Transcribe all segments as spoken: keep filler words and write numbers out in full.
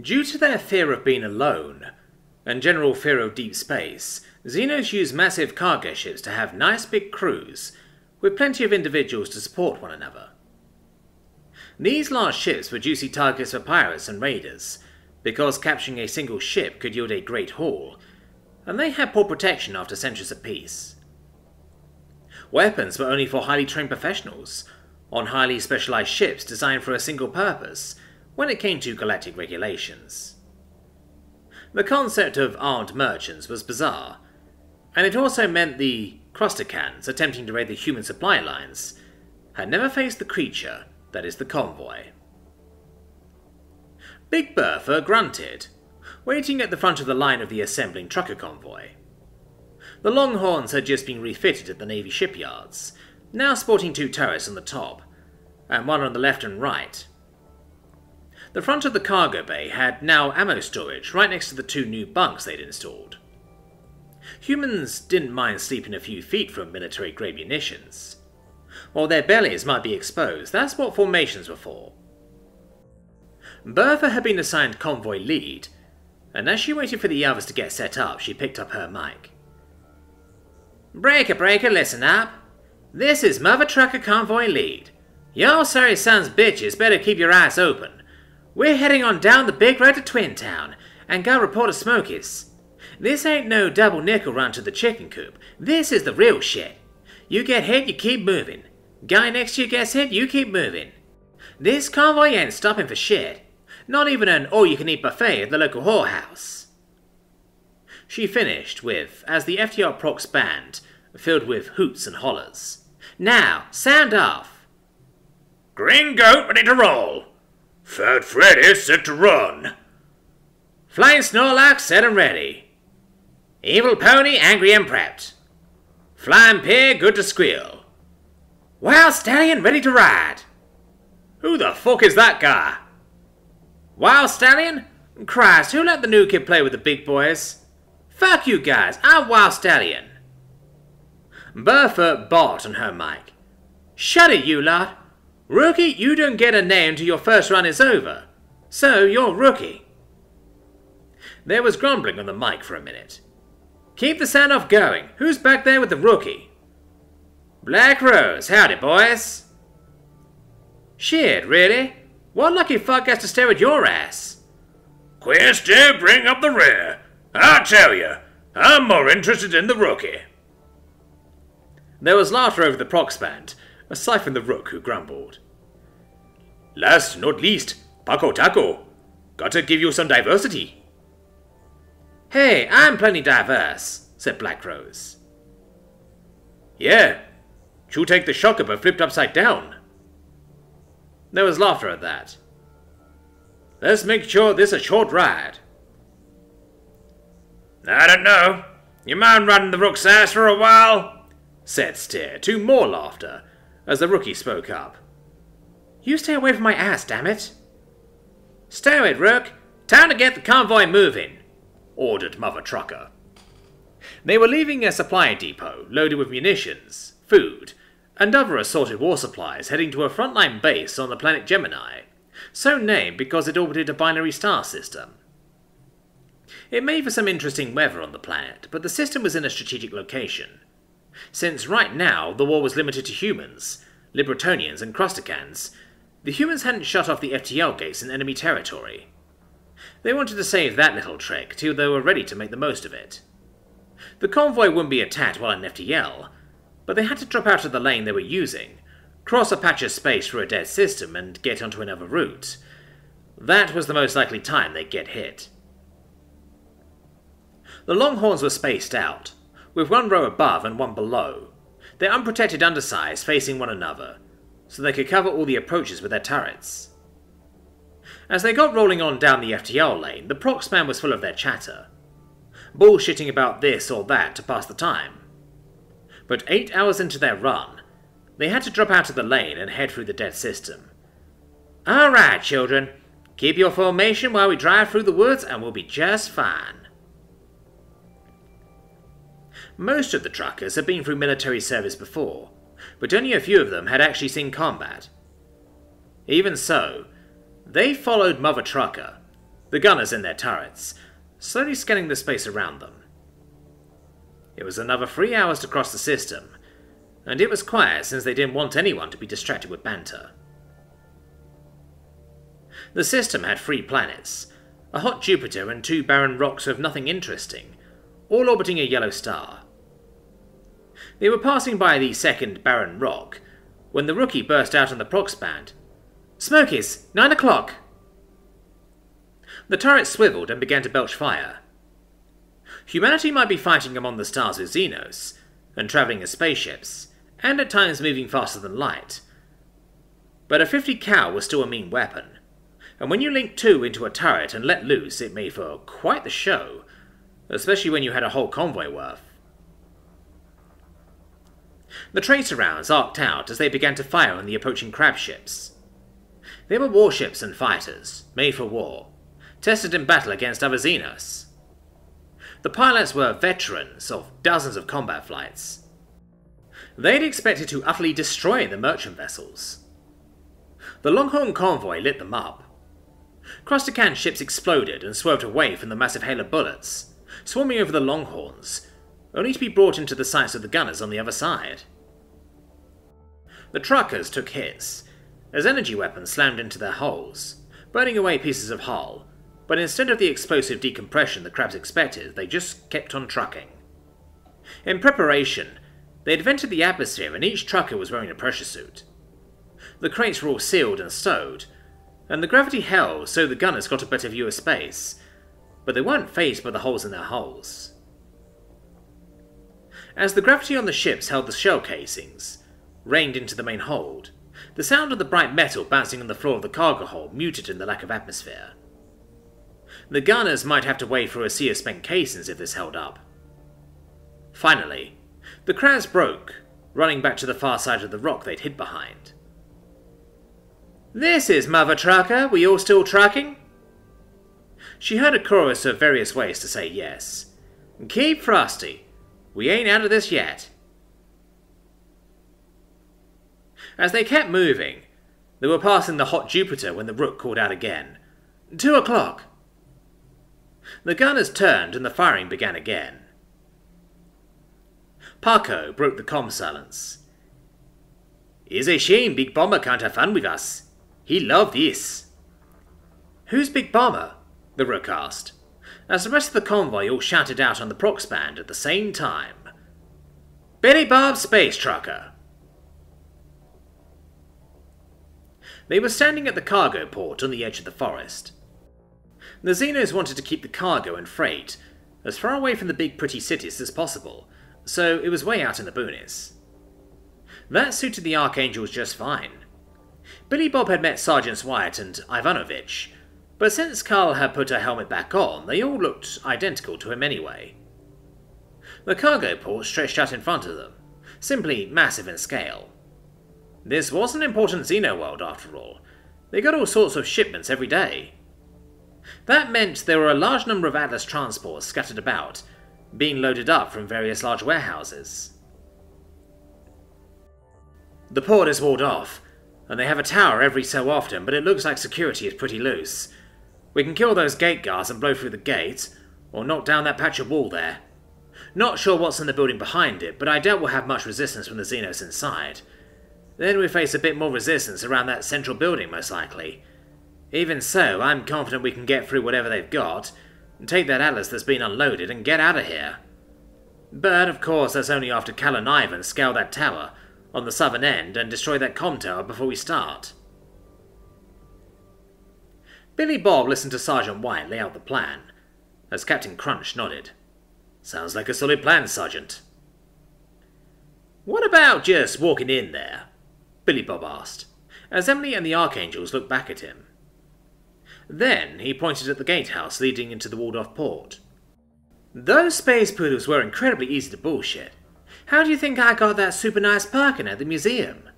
Due to their fear of being alone, and general fear of deep space, Xenos use massive cargo ships to have nice big crews, with plenty of individuals to support one another. These large ships were juicy targets for pirates and raiders, because capturing a single ship could yield a great haul, and they had poor protection after centuries of peace. Weapons were only for highly trained professionals, on highly specialized ships designed for a single purpose, when it came to galactic regulations. The concept of armed merchants was bizarre, and it also meant the Crosticans attempting to raid the human supply lines had never faced the creature that is the convoy. Big Burfer grunted, waiting at the front of the line of the assembling trucker convoy. The Longhorns had just been refitted at the Navy shipyards, now sporting two turrets on the top, and one on the left and right. The front of the cargo bay had now ammo storage right next to the two new bunks they'd installed. Humans didn't mind sleeping a few feet from military-grade munitions. While their bellies might be exposed, that's what formations were for. Bertha had been assigned convoy lead, and as she waited for the others to get set up, she picked up her mic. "Breaker, breaker, listen up. This is Mother Trucker Convoy Lead. Y'all sorry sons bitches better keep your eyes open. We're heading on down the big road to Twin Town, and go report a smokies. This ain't no double nickel run to the chicken coop. This is the real shit. You get hit, you keep moving. Guy next to you gets hit, you keep moving. This convoy ain't stopping for shit. Not even an all-you-can-eat buffet at the local whorehouse." She finished with, as the F T R Prox band, filled with hoots and hollers. "Now, sound off." "Green Goat ready to roll. Fat Freddy set to run. Flying Snorlax set and ready. Evil Pony angry and prepped. Flying Pig good to squeal. Wild Stallion ready to ride." "Who the fuck is that guy?" "Wild Stallion? Christ, who let the new kid play with the big boys? Fuck you guys, I'm Wild Stallion." Bertha barked on her mic. "Shut it, you lot. Rookie, you don't get a name till your first run is over. So you're Rookie." There was grumbling on the mic for a minute. "Keep the sound off going. Who's back there with the Rookie?" "Black Rose, howdy, boys." "Shit, really? What lucky fuck has to stare at your ass?" "Queers do bring up the rear. I tell you, I'm more interested in the Rookie." There was laughter over the Prox band, aside from the Rook who grumbled. "Last not least, Paco Taco. Gotta give you some diversity." "Hey, I'm plenty diverse," said Black Rose. "Yeah, you take the shocker but flipped upside down." There was laughter at that. "Let's make sure this is a short ride." "I don't know. You mind riding the Rook's ass for a while?" said Steer, to more laughter, as the Rookie spoke up. "You stay away from my ass, damn it." "Stow it, Rook. Time to get the convoy moving," ordered Mother Trucker. They were leaving a supply depot loaded with munitions, food, and other assorted war supplies heading to a frontline base on the planet Gemini, so named because it orbited a binary star system. It made for some interesting weather on the planet, but the system was in a strategic location, since right now the war was limited to humans, Libertonians and Crosticans. The humans hadn't shut off the F T L gates in enemy territory. They wanted to save that little trick till they were ready to make the most of it. The convoy wouldn't be attacked while in F T L, but they had to drop out of the lane they were using, cross a patch of space through a dead system, and get onto another route. That was the most likely time they'd get hit. The Longhorns were spaced out, with one row above and one below, their unprotected undersides facing one another, so they could cover all the approaches with their turrets. As they got rolling on down the F T L lane, the Prox man was full of their chatter, bullshitting about this or that to pass the time. But eight hours into their run, they had to drop out of the lane and head through the dead system. "All right, children. Keep your formation while we drive through the woods and we'll be just fine." Most of the truckers had been through military service before, but only a few of them had actually seen combat. Even so, they followed Mother Trucker, the gunners in their turrets, slowly scanning the space around them. It was another three hours to cross the system, and it was quiet since they didn't want anyone to be distracted with banter. The system had three planets, a hot Jupiter and two barren rocks of nothing interesting, all orbiting a yellow star. They were passing by the second barren rock when the rookie burst out on the prox band. "Smokies! Nine o'clock!" The turret swiveled and began to belch fire. Humanity might be fighting among the stars with Xenos, and travelling as spaceships, and at times moving faster than light. But a fifty cal was still a mean weapon, and when you link two into a turret and let loose, it made for quite the show, especially when you had a whole convoy worth. The tracer rounds arced out as they began to fire on the approaching crab ships. They were warships and fighters, made for war, tested in battle against other Xenos. The pilots were veterans of dozens of combat flights. They'd expected to utterly destroy the merchant vessels. The Longhorn convoy lit them up. Crosticans ships exploded and swerved away from the massive hail of bullets, swarming over the Longhorns, only to be brought into the sights of the gunners on the other side. The truckers took hits, as energy weapons slammed into their hulls, burning away pieces of hull, but instead of the explosive decompression the crabs expected, they just kept on trucking. In preparation, they had vented the atmosphere and each trucker was wearing a pressure suit. The crates were all sealed and stowed, and the gravity held so the gunners got a better view of space, but they weren't fazed by the holes in their hulls. As the gravity on the ships held the shell casings, rained into the main hold, the sound of the bright metal bouncing on the floor of the cargo hold muted in the lack of atmosphere. The gunners might have to wade through a sea of spent casings if this held up. Finally, the crabs broke, running back to the far side of the rock they'd hid behind. "This is Mother Trucker, we all still trucking?" She heard a chorus of various ways to say yes. "Keep frosty, we ain't out of this yet." As they kept moving, they were passing the hot Jupiter when the rook called out again, Two o'clock! The gunners turned and the firing began again. Paco broke the comm silence. "It's a shame Big Bomber can't have fun with us. He loved this." "Who's Big Bomber?" the rook asked, as the rest of the convoy all shouted out on the prox band at the same time. "Billy Bob Space Trucker." They were standing at the cargo port on the edge of the forest. The Xenos wanted to keep the cargo and freight as far away from the big pretty cities as possible, so it was way out in the boonies. That suited the Archangels just fine. Billy Bob had met Sergeants White and Ivanovich, but since Carl had put her helmet back on, they all looked identical to him anyway. The cargo port stretched out in front of them, simply massive in scale. This was an important Xeno world after all. They got all sorts of shipments every day. That meant there were a large number of Atlas transports scattered about, being loaded up from various large warehouses. The port is walled off, and they have a tower every so often, but it looks like security is pretty loose. We can kill those gate guards and blow through the gate, or knock down that patch of wall there. Not sure what's in the building behind it, but I doubt we'll have much resistance from the Xenos inside. Then we face a bit more resistance around that central building, most likely. Even so, I'm confident we can get through whatever they've got, and take that Atlas that's been unloaded and get out of here. But, of course, that's only after Cal and Ivan scale that tower on the southern end and destroy that comm tower before we start. Billy Bob listened to Sergeant White lay out the plan, as Captain Crunch nodded. "Sounds like a solid plan, Sergeant." "What about just walking in there?" Billy Bob asked, as Emily and the Archangels looked back at him. Then he pointed at the gatehouse leading into the Waldorf port. "Those space poodles were incredibly easy to bullshit. How do you think I got that super nice parking at the museum?"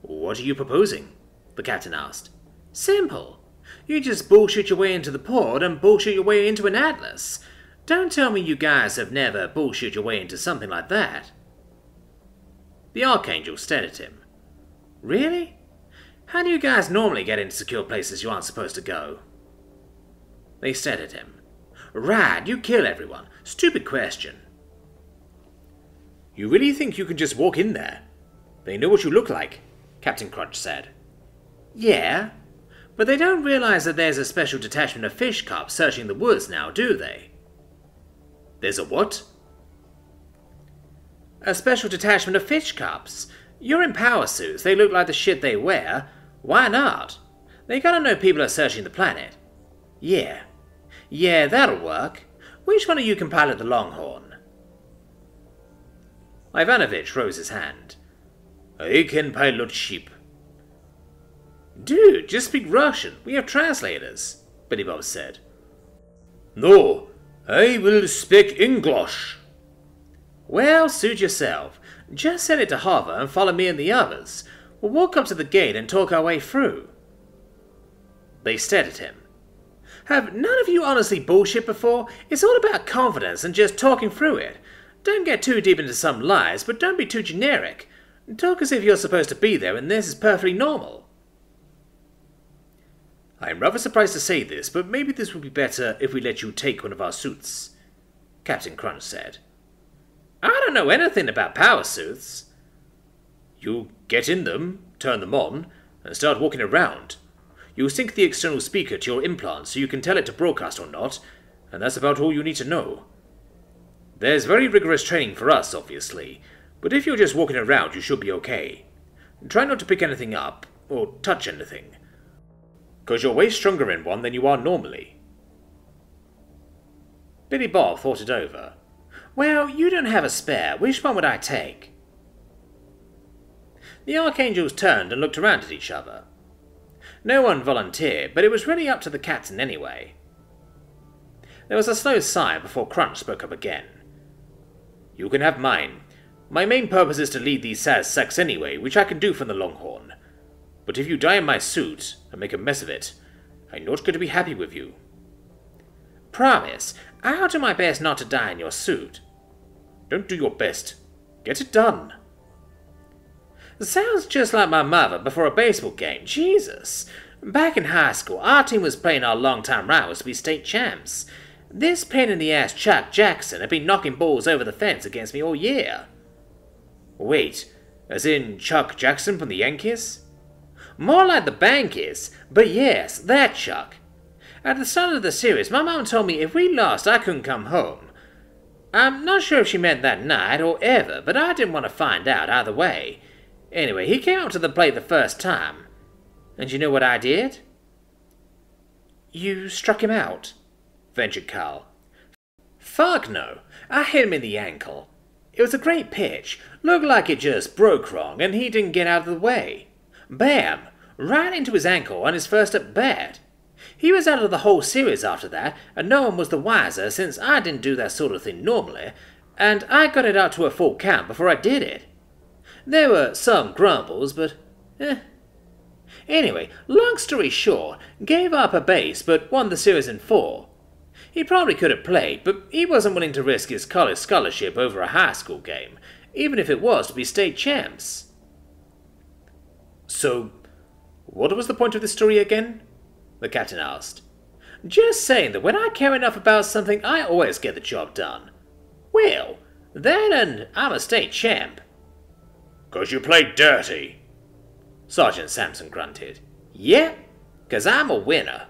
"What are you proposing?" the captain asked. "Simple. You just bullshit your way into the port and bullshit your way into an Atlas. Don't tell me you guys have never bullshit your way into something like that." The Archangel stared at him. "Really? How do you guys normally get into secure places you aren't supposed to go?" They said at him. Rad, you kill everyone. Stupid question. You really think you can just walk in there? They know what you look like, Captain Crunch said. Yeah, but they don't realize that there's a special detachment of fish carp searching the woods now, do they? There's a what? A special detachment of fish carps. You're in power suits, they look like the shit they wear. Why not? They gotta know people are searching the planet. Yeah. Yeah, that'll work. Which one of you can pilot the Longhorn? Ivanovich rose his hand. I can pilot ship. Dude, just speak Russian. We have translators, Billy Bob said. No, I will speak English. Well, suit yourself. Just send it to Hover and follow me and the others. We'll walk up to the gate and talk our way through. They stared at him. Have none of you honestly bullshit before? It's all about confidence and just talking through it. Don't get too deep into some lies, but don't be too generic. Talk as if you're supposed to be there and this is perfectly normal. I'm rather surprised to say this, but maybe this would be better if we let you take one of our suits, Captain Crunch said. I don't know anything about power suits. You get in them, turn them on, and start walking around. You sync the external speaker to your implant so you can tell it to broadcast or not, and that's about all you need to know. There's very rigorous training for us, obviously, but if you're just walking around, you should be okay. Try not to pick anything up, or touch anything, because you're way stronger in one than you are normally. Billy Bob thought it over. Well, you don't have a spare. Which one would I take? The Archangels turned and looked around at each other. No one volunteered, but it was really up to the captain anyway. There was a slow sigh before Crunch spoke up again. You can have mine. My main purpose is to lead these Saz sucks anyway, which I can do from the Longhorn. But if you die in my suit and make a mess of it, I'm not going to be happy with you. Promise, I'll do my best not to die in your suit. Don't do your best. Get it done. Sounds just like my mother before a baseball game. Jesus. Back in high school, our team was playing our long-time rivals to be state champs. This pain-in-the-ass Chuck Jackson had been knocking balls over the fence against me all year. Wait, as in Chuck Jackson from the Yankees? More like the Bankies, but yes, that Chuck. At the start of the series, my mom told me if we lost, I couldn't come home. I'm not sure if she meant that night or ever, but I didn't want to find out either way. Anyway, he came up to the plate the first time. And you know what I did? You struck him out, ventured Carl. Fuck no. I hit him in the ankle. It was a great pitch. Looked like it just broke wrong, and he didn't get out of the way. Bam! Right into his ankle on his first at-bat. He was out of the whole series after that, and no one was the wiser since I didn't do that sort of thing normally, and I got it out to a full count before I did it. There were some grumbles, but eh. Anyway, long story short, gave up a base but won the series in four. He probably could have played, but he wasn't willing to risk his college scholarship over a high school game, even if it was to be state champs. So, what was the point of this story again? The captain asked. Just saying that when I care enough about something, I always get the job done. Well, that and I'm a state champ. Cause you play dirty, Sergeant Sampson grunted. Yep, yeah, cause I'm a winner.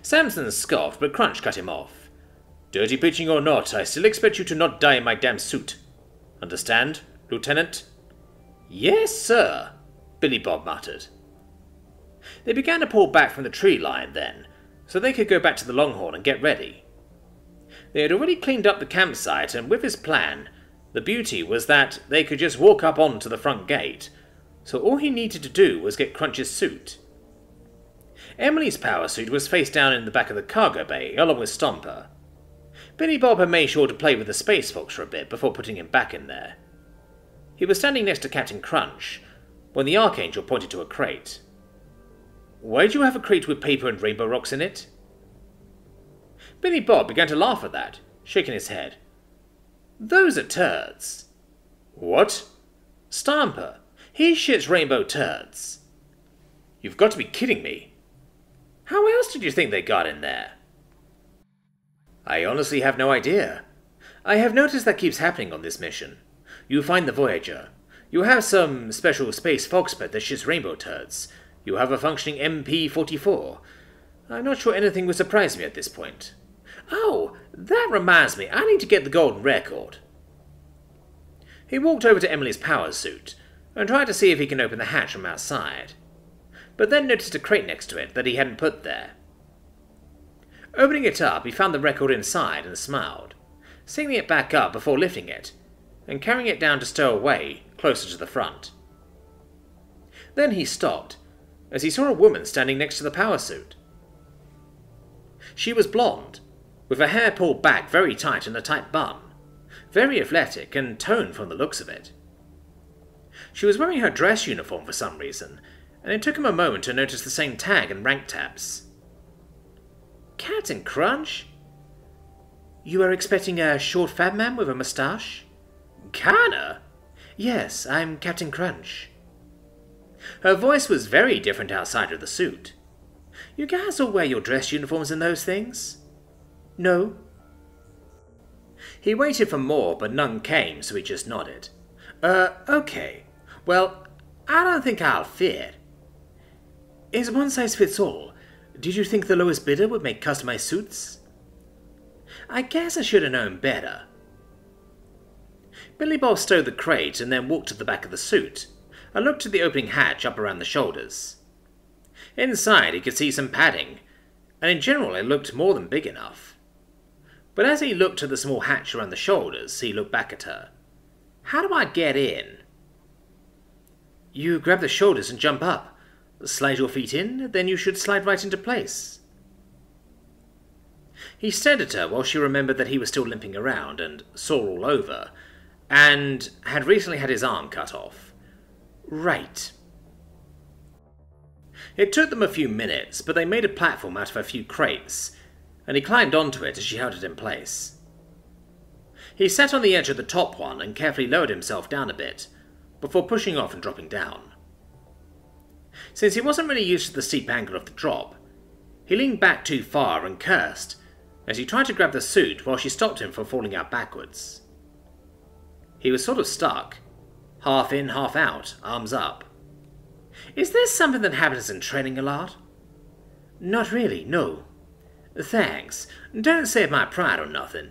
Sampson scoffed, but Crunch cut him off. Dirty pitching or not, I still expect you to not die in my damn suit. Understand, Lieutenant? Yes, sir, Billy Bob muttered. They began to pull back from the tree line then, so they could go back to the Longhorn and get ready. They had already cleaned up the campsite, and with his plan, the beauty was that they could just walk up onto the front gate, so all he needed to do was get Crunch's suit. Emily's power suit was face down in the back of the cargo bay, along with Stomper. Billy Bob had made sure to play with the Space Fox for a bit before putting him back in there. He was standing next to Captain Crunch, when the Archangel pointed to a crate. Why do you have a crate with paper and rainbow rocks in it? Billy Bob began to laugh at that, shaking his head. Those are turds. What? Stomper. He shits rainbow turds. You've got to be kidding me. How else did you think they got in there? I honestly have no idea. I have noticed that keeps happening on this mission. You find the Voyager. You have some special space foxpet that shits rainbow turds. You have a functioning M P forty-four. I'm not sure anything would surprise me at this point. Oh, that reminds me, I need to get the golden record. He walked over to Emily's power suit, and tried to see if he can open the hatch from outside, but then noticed a crate next to it that he hadn't put there. Opening it up, he found the record inside and smiled, singling it back up before lifting it, and carrying it down to stow away, closer to the front. Then he stopped, as he saw a woman standing next to the power suit. She was blonde, with her hair pulled back very tight in a tight bun, very athletic and toned from the looks of it. She was wearing her dress uniform for some reason, and it took him a moment to notice the same tag and rank tabs. Captain Crunch? You are expecting a short fat man with a moustache? Kinda? Yes, I'm Captain Crunch. Her voice was very different outside of the suit. You guys all wear your dress uniforms and those things? No. He waited for more, but none came, so he just nodded. Uh, okay. Well, I don't think I'll fit. Is one size fits all? Did you think the lowest bidder would make customized suits? I guess I should have known better. Billy Bob stowed the crate and then walked to the back of the suit, and looked at the opening hatch up around the shoulders. Inside he could see some padding, and in general it looked more than big enough. But as he looked at the small hatch around the shoulders, he looked back at her. How do I get in? You grab the shoulders and jump up. Slide your feet in, then you should slide right into place. He stared at her while she remembered that he was still limping around and sore all over, and had recently had his arm cut off. Right. It took them a few minutes, but they made a platform out of a few crates, and he climbed onto it as she held it in place. He sat on the edge of the top one and carefully lowered himself down a bit, before pushing off and dropping down. Since he wasn't really used to the steep angle of the drop, he leaned back too far and cursed as he tried to grab the suit while she stopped him from falling out backwards. He was sort of stuck, half in, half out, arms up. Is this something that happens in training a lot? Not really, no. Thanks, don't save my pride or nothing.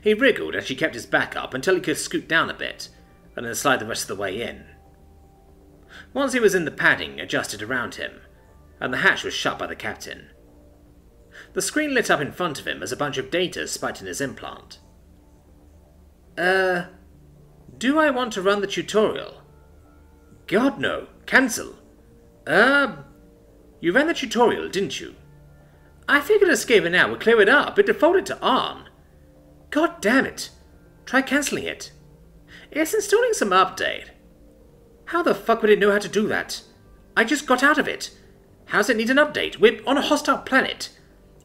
He wriggled as she kept his back up until he could scoot down a bit, and then slide the rest of the way in. Once he was in, the padding adjusted around him, and the hatch was shut by the captain. The screen lit up in front of him as a bunch of data spiked in his implant. Uh, do I want to run the tutorial? God no, cancel. Uh, you ran the tutorial, didn't you? I figured escaping out would clear it up, it defaulted to on. God damn it! Try cancelling it. It's installing some update. How the fuck would it know how to do that? I just got out of it. How's it need an update? We're on a hostile planet.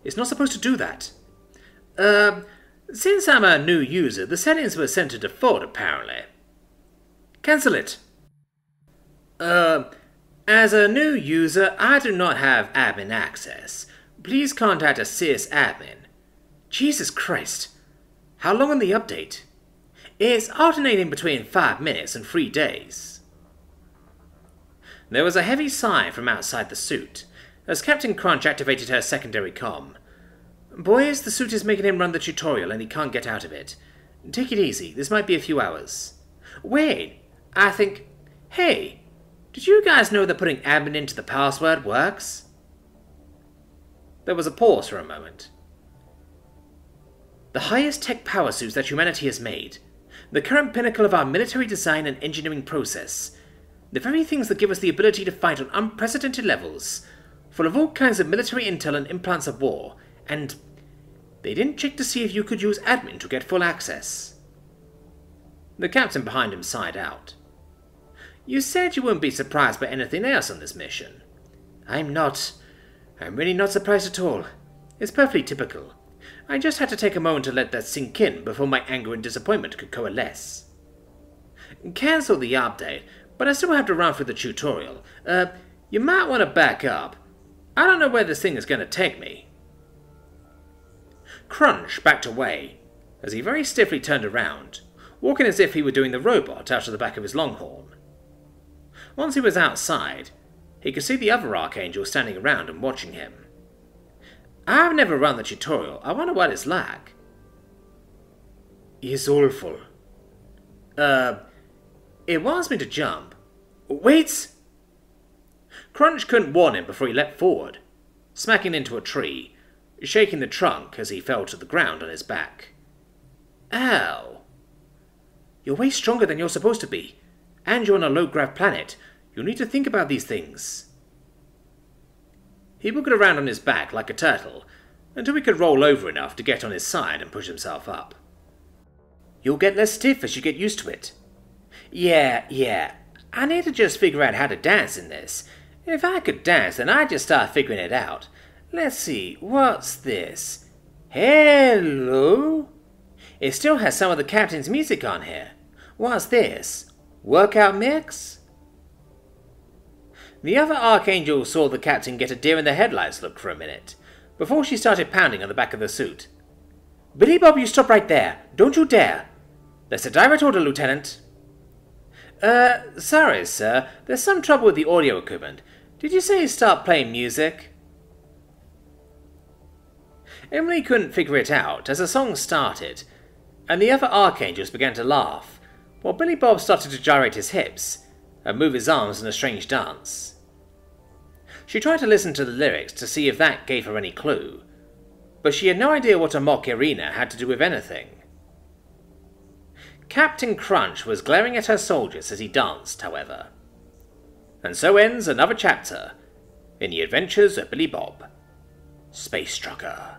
It's not supposed to do that. Uh, since I'm a new user, the settings were sent to default apparently. Cancel it. Uh, as a new user, I do not have admin access. Please contact a sysadmin. Jesus Christ. How long on the update? It's alternating between five minutes and three days. There was a heavy sigh from outside the suit, as Captain Crunch activated her secondary comm. Boys, the suit is making him run the tutorial and he can't get out of it. Take it easy, this might be a few hours. Wait, I think... Hey, did you guys know that putting admin into the password works? There was a pause for a moment. The highest tech power suits that humanity has made, the current pinnacle of our military design and engineering process, the very things that give us the ability to fight on unprecedented levels, full of all kinds of military intel and implants of war, and they didn't check to see if you could use admin to get full access. The captain behind him sighed out. You said you wouldn't be surprised by anything else on this mission. I'm not. I'm really not surprised at all. It's perfectly typical. I just had to take a moment to let that sink in before my anger and disappointment could coalesce. Cancel the update, but I still have to run through the tutorial. Uh, you might want to back up. I don't know where this thing is going to take me. Crunch backed away, as he very stiffly turned around, walking as if he were doing the robot out of the back of his Longhorn. Once he was outside, he could see the other Archangels standing around and watching him. I've never run the tutorial, I wonder what it's like. It's awful. Uh, it wants me to jump. Wait! Crunch couldn't warn him before he leapt forward, smacking into a tree, shaking the trunk as he fell to the ground on his back. Ow! You're way stronger than you're supposed to be, and you're on a low-grav planet. You'll need to think about these things. He wiggled around on his back like a turtle, until he could roll over enough to get on his side and push himself up. You'll get less stiff as you get used to it. Yeah, yeah, I need to just figure out how to dance in this. If I could dance, then I'd just start figuring it out. Let's see, what's this? Hello? It still has some of the captain's music on here. What's this? Workout mix? The other Archangel saw the captain get a deer in the headlights look for a minute, before she started pounding on the back of the suit. Billy Bob, you stop right there. Don't you dare. That's a direct order, Lieutenant. Uh, sorry, sir. There's some trouble with the audio equipment. Did you say start playing music? Emily couldn't figure it out as the song started, and the other Archangels began to laugh, while Billy Bob started to gyrate his hips and move his arms in a strange dance. She tried to listen to the lyrics to see if that gave her any clue, but she had no idea what a mock arena had to do with anything. Captain Crunch was glaring at her soldiers as he danced, however. And so ends another chapter in the adventures of Billy Bob, Space Trucker.